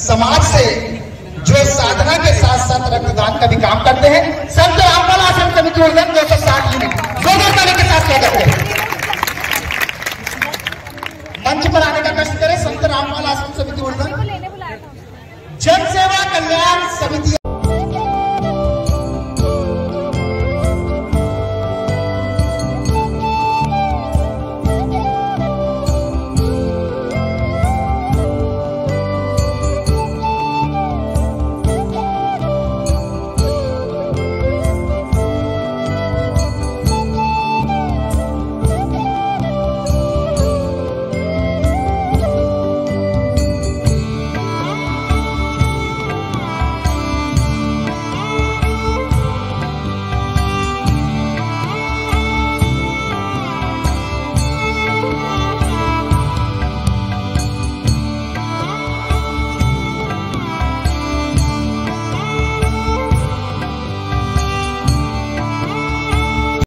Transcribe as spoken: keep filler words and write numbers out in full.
समाज से जो साधना के साथ साथ रक्तदान का भी काम करते हैं। संत रामपाल आश्रम समिति जोड़न दो सौ साठ यूनिट जोड़न ताले के साथ स्वागत है। मंच पर आने का कष्ट करें। संत रामपाल आश्रम समिति जोड़न, जन सेवा कल्याण समिति।